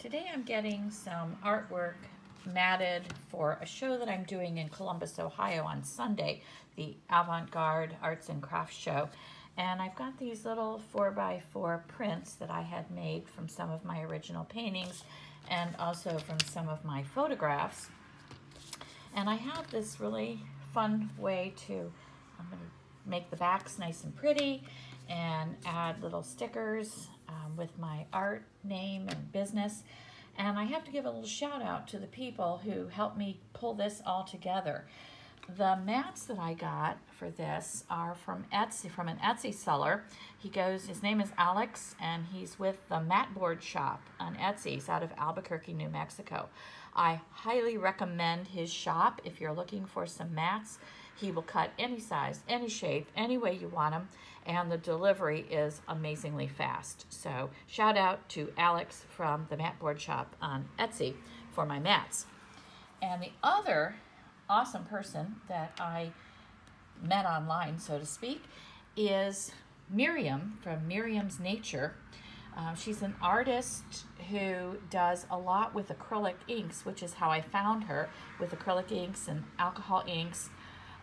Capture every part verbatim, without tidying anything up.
Today I'm getting some artwork matted for a show that I'm doing in Columbus, Ohio on Sunday, the Avant-Garde Arts and Crafts Show. And I've got these little four by four prints that I had made from some of my original paintings and also from some of my photographs. And I have this really fun way to, I'm going to make the backs nice and pretty and add little stickers um, with my art name and business. And I have to give a little shout out to the people who helped me pull this all together. The mats that I got for this are from Etsy, from an Etsy seller. He goes, his name is Alex, and he's with the Matboard Shop on Etsy. He's out of Albuquerque, New Mexico. I highly recommend his shop if you're looking for some mats. He will cut any size, any shape, any way you want them, and the delivery is amazingly fast. So shout out to Alex from the Matboard Shop on Etsy for my mats. And the other awesome person that I met online, so to speak, is Miriam from Miriam's Nature. Uh, she's an artist who does a lot with acrylic inks, which is how I found her, with acrylic inks and alcohol inks.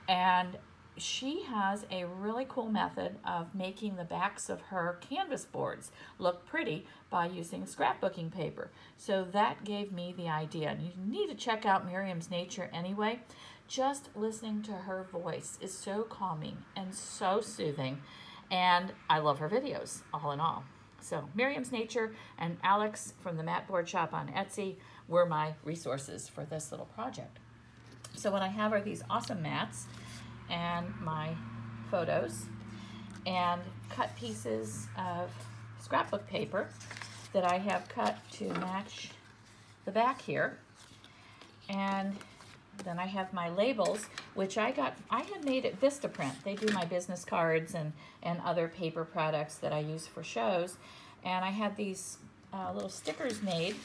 And she has a really cool method of making the backs of her canvas boards look pretty by using scrapbooking paper. So that gave me the idea. And you need to check out Miriam's Nature anyway. Just listening to her voice is so calming and so soothing. And I love her videos, all in all. So Miriam's Nature and Alex from the Matboard Shop on Etsy were my resources for this little project. So what I have are these awesome mats and my photos and cut pieces of scrapbook paper that I have cut to match the back here. And then I have my labels, which I got, I had made at VistaPrint. They do my business cards and, and other paper products that I use for shows. And I had these uh, little stickers made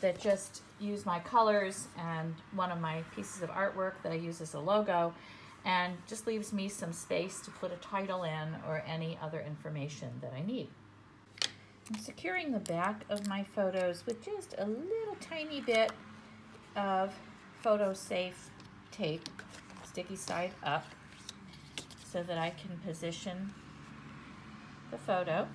that just use my colors and one of my pieces of artwork that I use as a logo, and just leaves me some space to put a title in or any other information that I need. I'm securing the back of my photos with just a little tiny bit of photo-safe tape, sticky side up, so that I can position the photo.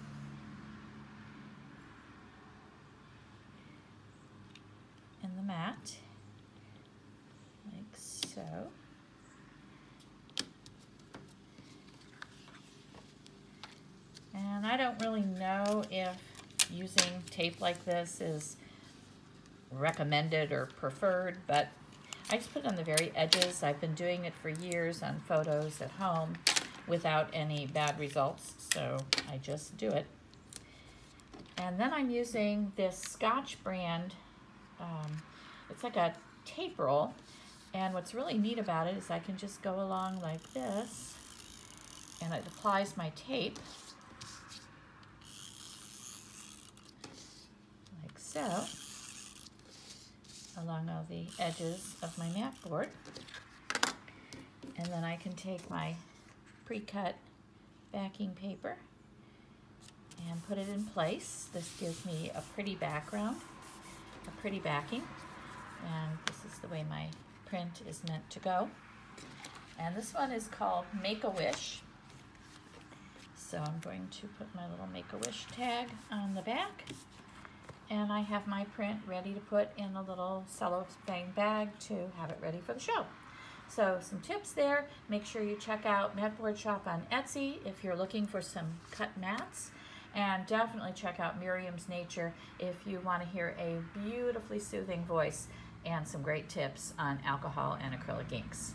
And the mat, like so. And I don't really know if using tape like this is recommended or preferred, but I just put it on the very edges. I've been doing it for years on photos at home without any bad results, so I just do it. And then I'm using this Scotch brand. Um, it's like a tape roll, and what's really neat about it is I can just go along like this, and it applies my tape. So, along all the edges of my mat board, and then I can take my pre-cut backing paper and put it in place. This gives me a pretty background, a pretty backing, and this is the way my print is meant to go. And this one is called Make-A-Wish, so I'm going to put my little Make-A-Wish tag on the back. And I have my print ready to put in a little cellophane bag to have it ready for the show. So some tips there. Make sure you check out Matboard Shop on Etsy if you're looking for some cut mats. And definitely check out Miriam's Nature if you want to hear a beautifully soothing voice and some great tips on alcohol and acrylic inks.